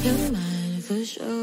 You're mine for sure.